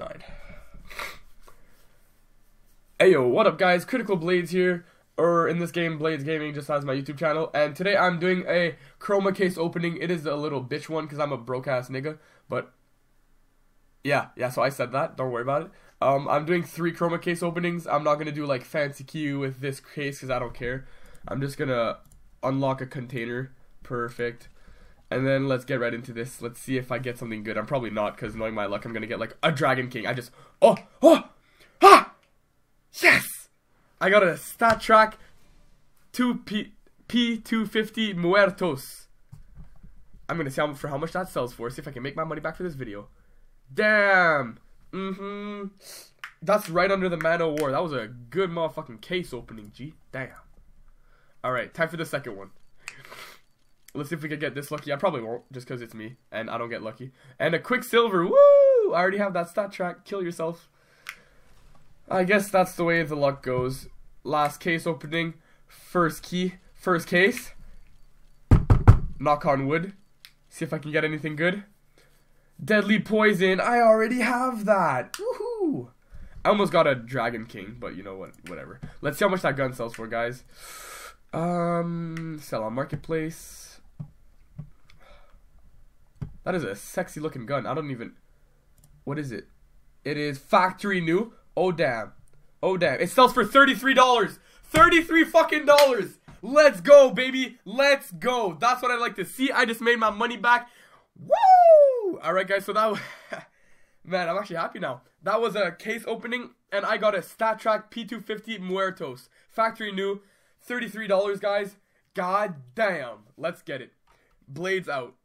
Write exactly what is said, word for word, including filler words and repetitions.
nine. Ayo, what up guys, Critical Blades here, or in this game, Blades Gaming, just has my YouTube channel, and today I'm doing a chroma case opening. It is a little bitch one, because I'm a broke ass nigga, but, yeah, yeah, so I said that, don't worry about it. Um, I'm doing three chroma case openings. I'm not going to do, like, fancy queue with this case, because I don't care. I'm just going to unlock a container, perfect. And then let's get right into this. Let's see if I get something good. I'm probably not, because knowing my luck, I'm going to get, like, a Dragon King. I just... Oh! Oh! Ah! Yes! I got a StatTrak P two fifty muertos. I'm going to see how, for how much that sells for. See if I can make my money back for this video. Damn! Mm-hmm. That's right under the Man O' War. That was a good motherfucking case opening, G. Damn. Alright, time for the second one. Let's see if we can get this lucky. I probably won't, just because it's me, and I don't get lucky. And a Quicksilver, woo! I already have that StatTrak, kill yourself. I guess that's the way the luck goes. Last case opening, first key, first case. Knock on wood. See if I can get anything good. Deadly poison, I already have that, woohoo! I almost got a Dragon King, but you know what, whatever. Let's see how much that gun sells for, guys. Um, sell on marketplace. That is a sexy looking gun. I don't even... What is it? It is factory new. Oh damn. Oh damn. It sells for thirty-three dollars. thirty-three fucking dollars. Let's go baby. Let's go. That's what I like to see. I just made my money back. Woo! Alright guys, so that was... Man, I'm actually happy now. That was a case opening and I got a StatTrak P two fifty muertos. Factory new. thirty-three dollars guys. God damn. Let's get it. Blades out.